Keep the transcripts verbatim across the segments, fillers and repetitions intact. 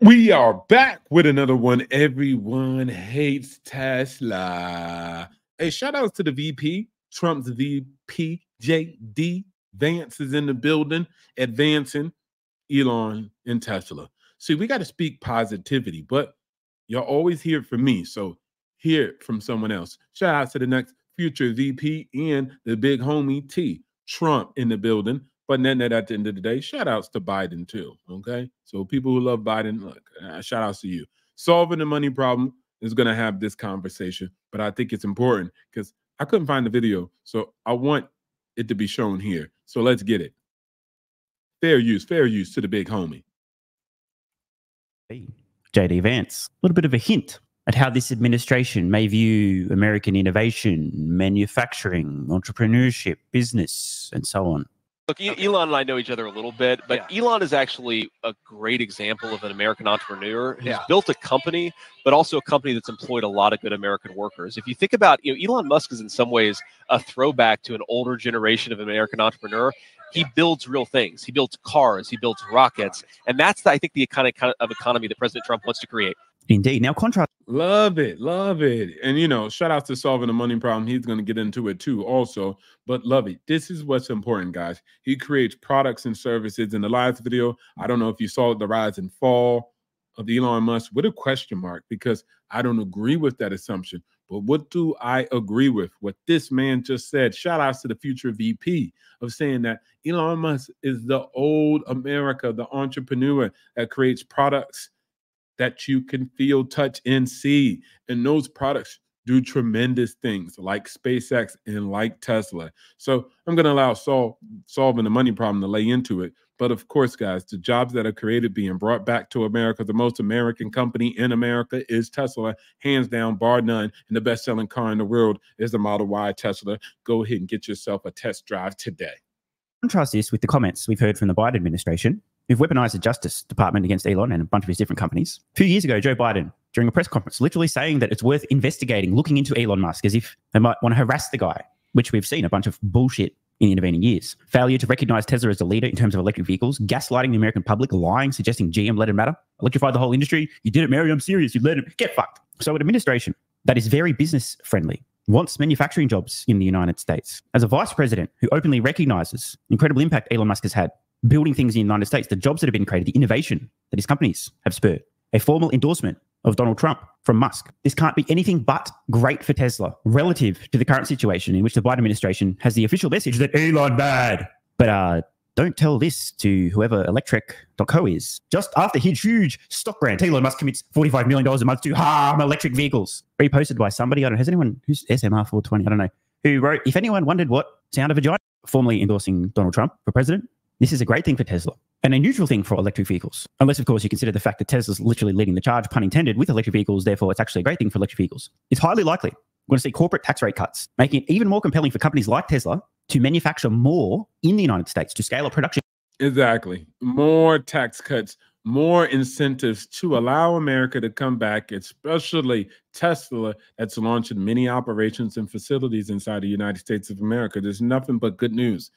We are back with another one. Everyone hates Tesla. Hey, shout outs to the V P, Trump's V P, J D Vance is in the building, advancing Elon and Tesla. See, we got to speak positivity, but y'all always hear it from me. So hear it from someone else. Shout out to the next future V P and the big homie T, Trump in the building. But then at the end of the day, shout outs to Biden too, okay? So people who love Biden, look, uh, shout outs to you. Solving the Money Problem is going to have this conversation, but I think it's important because I couldn't find the video, so I want it to be shown here. So let's get it. Fair use, fair use to the big homie. Hey, J D Vance, a little bit of a hint at how this administration may view American innovation, manufacturing, entrepreneurship, business, and so on. Look, okay. Elon and I know each other a little bit, but yeah. Elon is actually a great example of an American entrepreneur who's yeah. built a company, but also a company that's employed a lot of good American workers. If you think about, you know, Elon Musk is in some ways a throwback to an older generation of American entrepreneur. He yeah. builds real things. He builds cars. He builds rockets. And that's, I think, the kind of economy that President Trump wants to create. Indeed. Now, contrast. Love it. Love it. And, you know, shout out to Solving the Money Problem. He's going to get into it, too, also. But love it. This is what's important, guys. He creates products and services. In the last video, I don't know if you saw the rise and fall of Elon Musk with a question mark, because I don't agree with that assumption. But what do I agree with? What this man just said. Shout outs to the future V P of saying that Elon Musk is the old America, the entrepreneur that creates products that you can feel, touch, and see. And those products do tremendous things like SpaceX and like Tesla. So I'm going to allow Sol solving the money problem to lay into it. But of course, guys, the jobs that are created being brought back to America, the most American company in America is Tesla, hands down, bar none. And the best-selling car in the world is the Model Y Tesla. Go ahead and get yourself a test drive today. Contrast this with the comments we've heard from the Biden administration, who've weaponized the Justice Department against Elon and a bunch of his different companies. Two years ago, Joe Biden, during a press conference, literally saying that it's worth investigating, looking into Elon Musk as if they might want to harass the guy, which we've seen a bunch of bullshit in the intervening years. Failure to recognize Tesla as a leader in terms of electric vehicles, gaslighting the American public, lying, suggesting G M let it matter, electrified the whole industry. You did it, Mary, I'm serious. You let him get fucked. So an administration that is very business friendly wants manufacturing jobs in the United States. As a vice president who openly recognizes the incredible impact Elon Musk has had building things in the United States, the jobs that have been created, the innovation that his companies have spurred, a formal endorsement of Donald Trump from Musk. This can't be anything but great for Tesla relative to the current situation in which the Biden administration has the official message that Elon bad. But uh, don't tell this to whoever Electrek dot co is. Just after his huge stock grant, Elon Musk commits forty-five million dollars a month to harm electric vehicles. Reposted by somebody, I don't know, has anyone, who's S M R four twenty, I don't know, who wrote, if anyone wondered what sound of a giant, formally endorsing Donald Trump for president. This is a great thing for Tesla and a neutral thing for electric vehicles. Unless, of course, you consider the fact that Tesla's literally leading the charge, pun intended, with electric vehicles. Therefore, it's actually a great thing for electric vehicles. It's highly likely we're going to see corporate tax rate cuts, making it even more compelling for companies like Tesla to manufacture more in the United States, to scale up production. Exactly. More tax cuts, more incentives to allow America to come back, especially Tesla, that's launching many operations and facilities inside the United States of America. There's nothing but good news.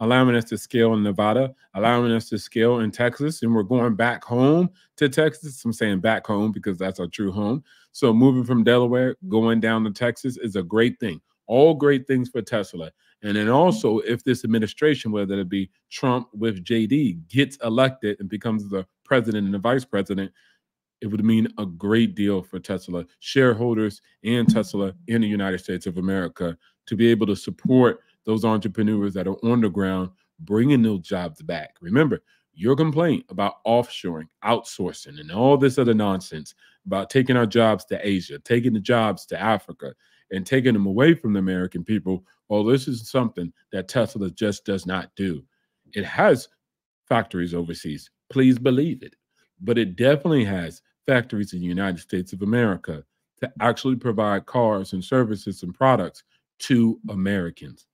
Allowing us to scale in Nevada, allowing us to scale in Texas, and we're going back home to Texas. I'm saying back home because that's our true home. So moving from Delaware, going down to Texas is a great thing. All great things for Tesla. And then also, if this administration, whether it be Trump with J D, gets elected and becomes the president and the vice president, it would mean a great deal for Tesla shareholders and Tesla in the United States of America to be able to support those entrepreneurs that are on the ground, bringing those jobs back. Remember, your complaint about offshoring, outsourcing, and all this other nonsense about taking our jobs to Asia, taking the jobs to Africa, and taking them away from the American people, well, this is something that Tesla just does not do. It has factories overseas, please believe it, but it definitely has factories in the United States of America to actually provide cars and services and products to Americans.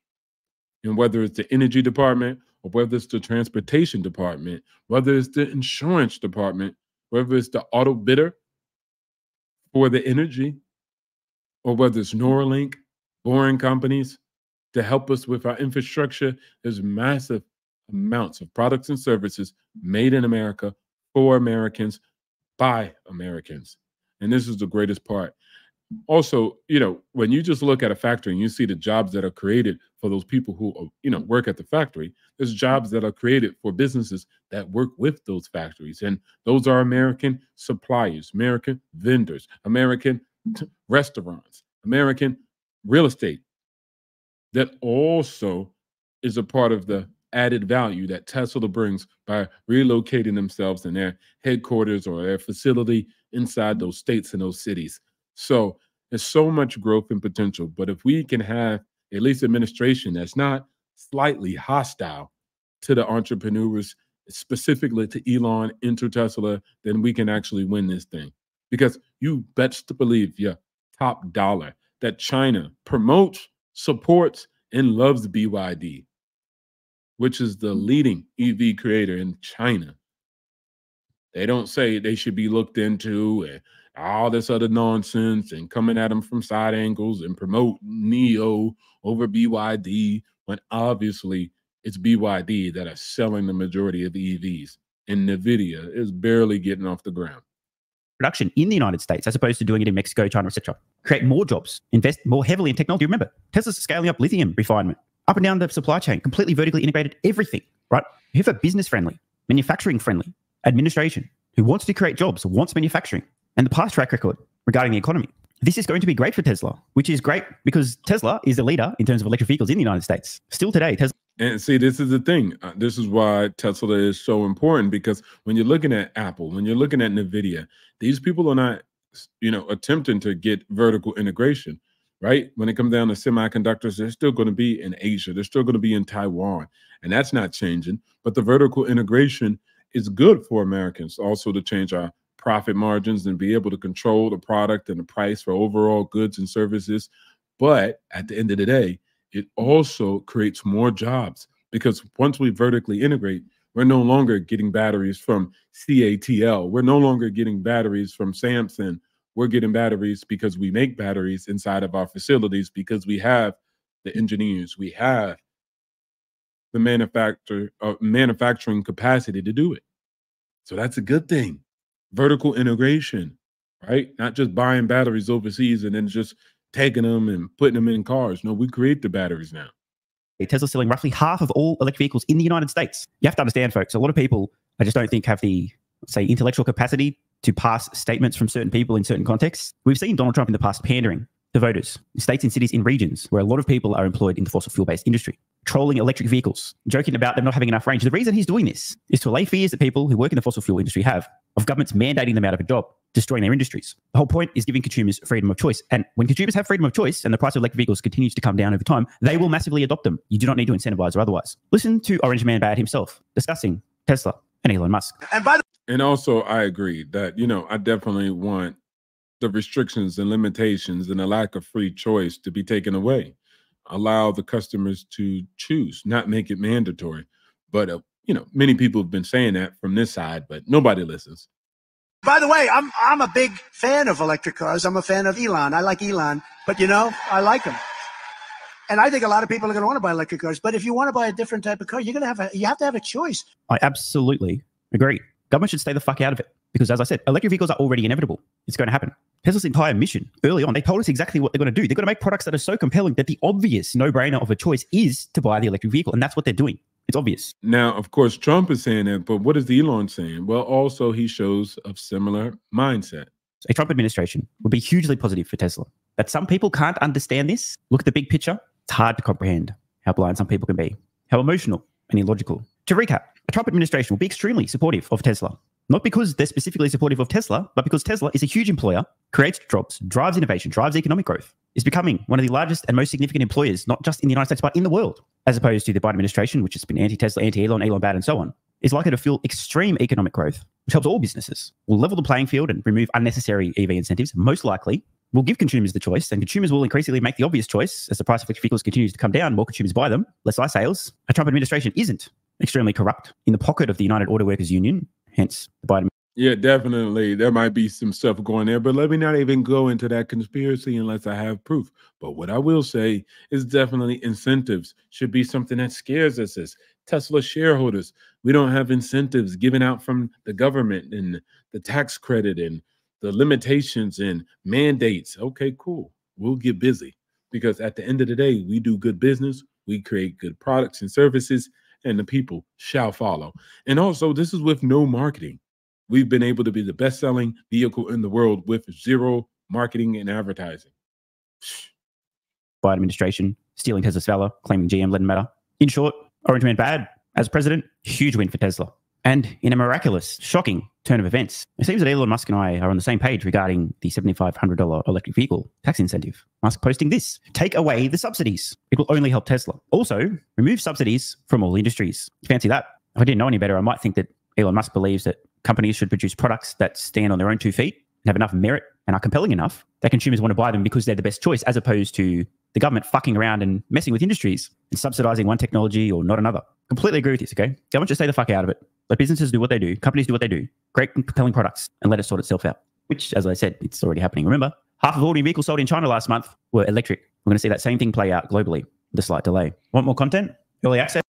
And whether it's the energy department or whether it's the transportation department, whether it's the insurance department, whether it's the auto bidder for the energy, or whether it's Neuralink, boring companies to help us with our infrastructure, there's massive amounts of products and services made in America for Americans by Americans. And this is the greatest part. Also, you know, when you just look at a factory and you see the jobs that are created for those people who, you know, work at the factory, there's jobs that are created for businesses that work with those factories. And those are American suppliers, American vendors, American restaurants, American real estate. That also is a part of the added value that Tesla brings by relocating themselves in their headquarters or their facility inside those states and those cities. So there's so much growth and potential, but if we can have at least administration that's not slightly hostile to the entrepreneurs, specifically to Elon and to Tesla, then we can actually win this thing. Because you best to believe your top dollar that China promotes, supports, and loves B Y D, which is the leading E V creator in China. They don't say they should be looked into and all this other nonsense and coming at them from side angles and promote N I O over B Y D, when obviously it's B Y D that are selling the majority of E Vs, and NVIDIA is barely getting off the ground. Production in the United States, as opposed to doing it in Mexico, China, et cetera. Create more jobs, invest more heavily in technology. Remember, Tesla's scaling up lithium refinement, up and down the supply chain, completely vertically integrated everything, right? You have a business-friendly, manufacturing-friendly administration who wants to create jobs, wants manufacturing, and the past track record regarding the economy. This is going to be great for Tesla, which is great because Tesla is the leader in terms of electric vehicles in the United States. Still today, Tesla... And see, this is the thing. Uh, this is why Tesla is so important, because when you're looking at Apple, when you're looking at NVIDIA, these people are not, you know, attempting to get vertical integration, right? When it comes down to semiconductors, they're still going to be in Asia. They're still going to be in Taiwan, and that's not changing. But the vertical integration is good for Americans also to change our profit margins and be able to control the product and the price for overall goods and services. But at the end of the day, it also creates more jobs, because once we vertically integrate, we're no longer getting batteries from C A T L. We're no longer getting batteries from Samsung. We're getting batteries because we make batteries inside of our facilities, because we have the engineers, we have the manufacture, uh, manufacturing capacity to do it. So that's a good thing. Vertical integration, right? Not just buying batteries overseas and then just taking them and putting them in cars. No, we create the batteries now. Tesla's selling roughly half of all electric vehicles in the United States. You have to understand, folks, a lot of people, I just don't think have the, say, intellectual capacity to pass statements from certain people in certain contexts. We've seen Donald Trump in the past pandering to voters in states and cities in regions where a lot of people are employed in the fossil fuel-based industry, trolling electric vehicles, joking about them not having enough range. The reason he's doing this is to allay fears that people who work in the fossil fuel industry have of governments mandating them out of a job, destroying their industries. The whole point is giving consumers freedom of choice. And when consumers have freedom of choice and the price of electric vehicles continues to come down over time, they will massively adopt them. You do not need to incentivize or otherwise. Listen to Orange Man Bad himself discussing Tesla and Elon Musk. And by the and also, I agree that, you know, I definitely want the restrictions and limitations and the lack of free choice to be taken away. Allow the customers to choose, not make it mandatory. But, uh, you know, many people have been saying that from this side, but nobody listens. By the way, I'm, I'm a big fan of electric cars. I'm a fan of Elon. I like Elon, but, you know, I like him. And I think a lot of people are going to want to buy electric cars. But if you want to buy a different type of car, you're going to have a, you have to have a choice. I absolutely agree. Government should stay the fuck out of it, because, as I said, electric vehicles are already inevitable. It's going to happen. Tesla's entire mission early on, they told us exactly what they're going to do. They're going to make products that are so compelling that the obvious no-brainer of a choice is to buy the electric vehicle. And that's what they're doing. It's obvious. Now, of course, Trump is saying that, but what is Elon saying? Well, also, he shows a similar mindset. A Trump administration would be hugely positive for Tesla. But some people can't understand this. Look at the big picture. It's hard to comprehend how blind some people can be, how emotional and illogical. To recap, a Trump administration will be extremely supportive of Tesla. Not because they're specifically supportive of Tesla, but because Tesla is a huge employer, creates jobs, drives innovation, drives economic growth, is becoming one of the largest and most significant employers, not just in the United States, but in the world, as opposed to the Biden administration, which has been anti-Tesla, anti-Elon, Elon bad, and so on, is likely to fuel extreme economic growth, which helps all businesses, will level the playing field and remove unnecessary E V incentives, most likely, will give consumers the choice, and consumers will increasingly make the obvious choice. As the price of electric vehicles continues to come down, more consumers buy them, less I C E sales. A Trump administration isn't extremely corrupt. In the pocket of the United Auto Workers Union, hence the Biden. Yeah, definitely. There might be some stuff going there, but let me not even go into that conspiracy unless I have proof. But what I will say is definitely incentives should be something that scares us. As Tesla shareholders. We don't have incentives given out from the government and the tax credit and the limitations and mandates. Okay, cool. We'll get busy, because at the end of the day, we do good business. We create good products and services, and the people shall follow. And also, this is with no marketing. We've been able to be the best-selling vehicle in the world with zero marketing and advertising. Biden administration stealing Tesla's valor, claiming G M led Meta. In short, Orange Man bad. As president, huge win for Tesla. And in a miraculous, shocking turn of events, it seems that Elon Musk and I are on the same page regarding the seven thousand five hundred dollars electric vehicle tax incentive. Musk posting this: take away the subsidies. It will only help Tesla. Also, remove subsidies from all industries. Fancy that. If I didn't know any better, I might think that Elon Musk believes that companies should produce products that stand on their own two feet and have enough merit and are compelling enough that consumers want to buy them because they're the best choice, as opposed to the government fucking around and messing with industries and subsidizing one technology or not another. Completely agree with this, okay? Government should stay the fuck out of it. Let businesses do what they do. Companies do what they do. Great and compelling products, and let it sort itself out, which, as I said, it's already happening. Remember, half of all new vehicles sold in China last month were electric. We're going to see that same thing play out globally with a slight delay. Want more content? Early access?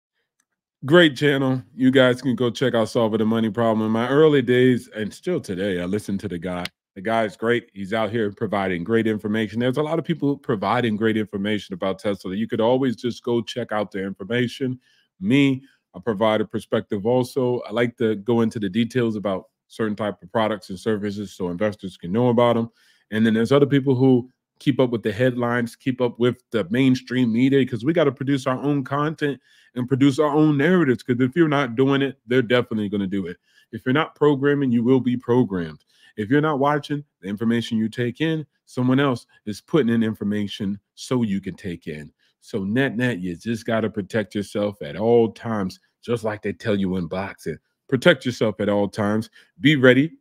Great channel. You guys can go check out Solving the Money Problem. In my early days, and still today, I listen to the guy. The guy is great. He's out here providing great information. There's a lot of people providing great information about Tesla. You could always just go check out the information. Me, I provide a perspective also. I like to go into the details about certain type of products and services so investors can know about them. And then there's other people who keep up with the headlines, keep up with the mainstream media, because we got to produce our own content and produce our own narratives, because if you're not doing it, they're definitely going to do it. If you're not programming, you will be programmed. If you're not watching, the information you take in, someone else is putting in information so you can take in. So net net, you just got to protect yourself at all times, just like they tell you in boxing. Protect yourself at all times. Be ready.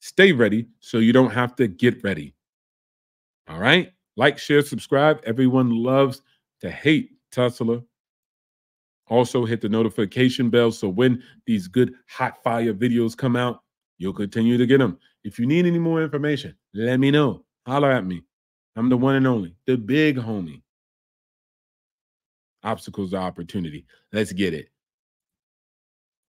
Stay ready so you don't have to get ready. All right? Like, share, subscribe. Everyone loves to hate Tesla. Also hit the notification bell so when these good hot fire videos come out, you'll continue to get them. If you need any more information, let me know. Holler at me. I'm the one and only, the big homie. Obstacles to opportunity. Let's get it.